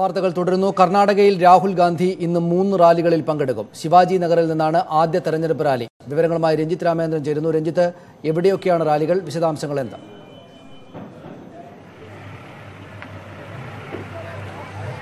വാർത്തകൾ തുടരുന്നു. കർണാടകയിൽ രാഹുൽ ഗാന്ധി ഇന്ന് 3 റാലികളിൽ പങ്കെടുക്കും. ശിവാജി നഗറിൽ നിന്നാണ് ആദ്യ തെരഞ്ഞെടുപ്പ് റാലി. വിവരങ്ങളുമായി രഞ്ജിത് രാമേന്ദ്രൻ ചേരുന്നു. രഞ്ജിത്ത്, എവിടെയൊക്കെയാണ് റാലികൾ, വിശദാംശങ്ങൾ എന്താ?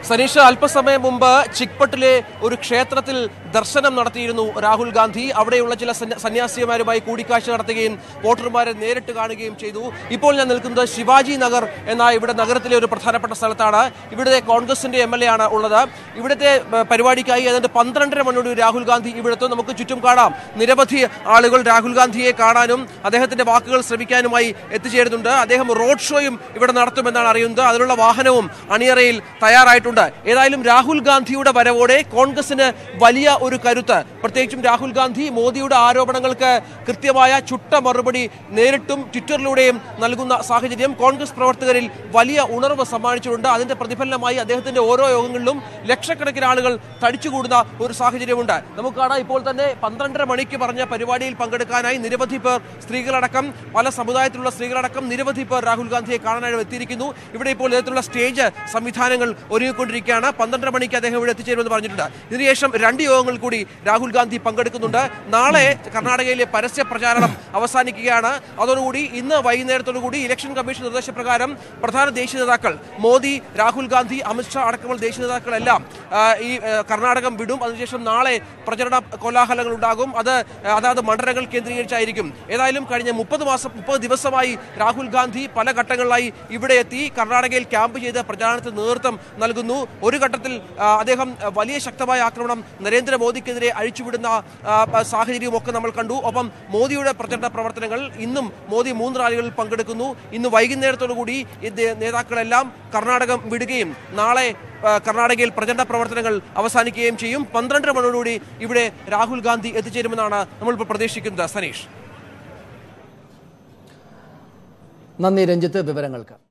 സനീഷ്, അല്പസമയം മുമ്പ് ചിക്പട്ടിലെ ഒരു ക്ഷേത്രത്തിൽ ദർശനം നടത്തിയിരുന്നു രാഹുൽ ഗാന്ധി. അവിടെയുള്ള ചില സന്യാസിമാരുമായി കൂടിക്കാഴ്ച നടത്തുകയും വോട്ടർമാരെ നേരിട്ട് കാണുകയും ചെയ്തു. ഇപ്പോൾ ഞാൻ നിൽക്കുന്നത് ശിവാജി നഗർ എന്ന ഇവിടെ നഗരത്തിലെ ഒരു പ്രധാനപ്പെട്ട സ്ഥലത്താണ്. ഇവിടുത്തെ കോൺഗ്രസിന്റെ MLA ആണ് ഉള്ളത്. ഇവിടുത്തെ പരിപാടിക്കായി ഏതാണ്ട് 12:30 മണിയോട് രാഹുൽ ഗാന്ധി ഇവിടുത്തെ നമുക്ക് ചുറ്റും കാണാം. നിരവധി ആളുകൾ രാഹുൽ ഗാന്ധിയെ കാണാനും അദ്ദേഹത്തിന്റെ വാക്കുകൾ ശ്രവിക്കാനുമായി എത്തിച്ചേരുന്നുണ്ട്. അദ്ദേഹം റോഡ് ഷോയും ഇവിടെ നടത്തുമെന്നാണ് അറിയുന്നത്. അതിനുള്ള വാഹനവും അണിയറയിൽ തയ്യാറായിട്ടുണ്ട്. ഏതായാലും രാഹുൽ ഗാന്ധിയുടെ വരവോടെ കോൺഗ്രസിന് വലിയ ഒരു കരുത്ത്. പ്രത്യേകിച്ചും രാഹുൽ ഗാന്ധി മോദിയുടെ ആരോപണങ്ങൾക്ക് കൃത്യമായ ചുട്ട മറുപടി നേരിട്ടും ട്വിറ്ററിലൂടെയും നൽകുന്ന സാഹചര്യം കോൺഗ്രസ് പ്രവർത്തകരിൽ വലിയ ഉണർവ് സമ്മാനിച്ചിട്ടുണ്ട്. അതിന്റെ പ്രതിഫലനമായി അദ്ദേഹത്തിന്റെ ഓരോ യോഗങ്ങളിലും ലക്ഷക്കണക്കിന് ആളുകൾ തടിച്ചുകൂടുന്ന ഒരു സാഹചര്യമുണ്ട്. നമുക്ക് കാണാം, ഇപ്പോൾ തന്നെ 12:30 മണിക്ക് പറഞ്ഞ പരിപാടിയിൽ പങ്കെടുക്കാനായി നിരവധി പേർ, സ്ത്രീകളടക്കം, പല സമുദായത്തിലുള്ള സ്ത്രീകളടക്കം നിരവധി പേർ രാഹുൽ ഗാന്ധിയെ കാണാനായി എത്തിയിരിക്കുന്നു. ഇവിടെ ഇപ്പോൾ ഇത്തരത്തിലുള്ള സ്റ്റേജ് സംവിധാനങ്ങൾ ഒരുക്കി ാണ് 12:30 മണിക്ക് അദ്ദേഹം ഇവിടെ എത്തിച്ചേരുമെന്ന് പറഞ്ഞിട്ടുണ്ട്. ഇതിനുശേഷം 2 യോഗങ്ങൾ കൂടി രാഹുൽ ഗാന്ധി പങ്കെടുക്കുന്നുണ്ട്. നാളെ കർണാടകയിലെ പരസ്യ പ്രചാരണം അവസാനിക്കുകയാണ്. അതോടുകൂടി ഇന്ന് വൈകുന്നേരത്തോടുകൂടി ഇലക്ഷൻ കമ്മീഷൻ നിർദ്ദേശപ്രകാരം പ്രധാന ദേശീയ നേതാക്കൾ മോദി, രാഹുൽ ഗാന്ധി, അമിത് ഷാ അടക്കമുള്ള ദേശീയ നേതാക്കളെല്ലാം ഈ കർണാടകം വിടും. അതിനുശേഷം നാളെ പ്രചരണ കോലാഹലങ്ങൾ ഉണ്ടാകും. അത് അതാത് മണ്ഡലങ്ങൾ കേന്ദ്രീകരിച്ചായിരിക്കും. ഏതായാലും കഴിഞ്ഞ 30 ദിവസമായി രാഹുൽ ഗാന്ധി പല ഘട്ടങ്ങളിലായി ഇവിടെ എത്തി കർണാടകയിൽ ക്യാമ്പ് ചെയ്ത് പ്രചാരണത്തിന് നേതൃത്വം നൽകുന്നു. ഒരു ഘട്ടത്തിൽ അദ്ദേഹം വലിയ ശക്തമായ ആക്രമണം നരേന്ദ്രമോദിക്കെതിരെ അഴിച്ചുവിടുന്ന സാഹചര്യമൊക്കെ നമ്മൾ കണ്ടു. ഒപ്പം മോദിയുടെ പ്രചരണ പ്രവർത്തനങ്ങൾ ഇന്നും മോദി 3 റാലികളിൽ പങ്കെടുക്കുന്നു. ഇന്ന് വൈകുന്നേരത്തോടുകൂടി നേതാക്കളെല്ലാം കർണാടകം വിടുകയും നാളെ കർണാടകയിൽ പ്രചരണ പ്രവർത്തനങ്ങൾ അവസാനിക്കുകയും ചെയ്യും. 12:30 മണിയോടുകൂടി ഇവിടെ രാഹുൽ ഗാന്ധി എത്തിച്ചേരുമെന്നാണ് നമ്മളിപ്പോൾ പ്രതീക്ഷിക്കുന്നത്. സനീഷ്, നന്ദി രഞ്ജിത്ത് വിവരങ്ങൾക്ക്.